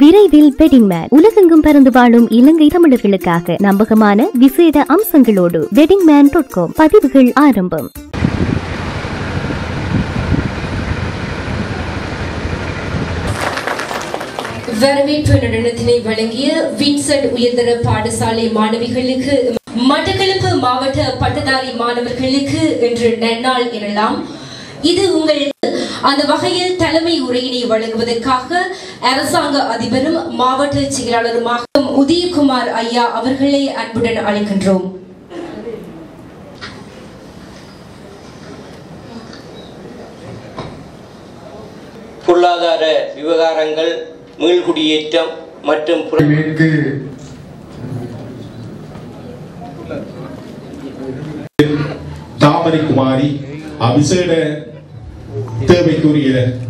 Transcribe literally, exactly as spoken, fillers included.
விரைவில் wedding man உலகெங்கும் பறந்து வாழும் இலங்கை தமிழர்களுக்காக நம்பகமான விசேட அம்சங்களோடு வெட்டிங் மேன் டாட் காம் பதிவுகள் ஆரம்பம். வரவேற்பு நடனத்தினை வழங்கிய வின்சென்ட் உயர்தர பாடசாலை மாணவிகளுக்கு, மட்டக்களப்பு மாவட்ட பட்டதாரி மாணவர்களுக்கு இன்று நன்னாள் எனலாம். இது உங்கள் அந்த வகையில் தலைமை உரையினை வழங்குவதற்காக அரசாங்க அதிபரும் மாவட்ட செயலாளருமாக உதயகுமார் ஐயா அவர்களை அன்புடன் அழைக்கின்றோம். பொருளாதார விவகாரங்கள், மீள்குடியேற்றம் மற்றும் தாமரை குமாரி அபிசேட தேவைக்குரிய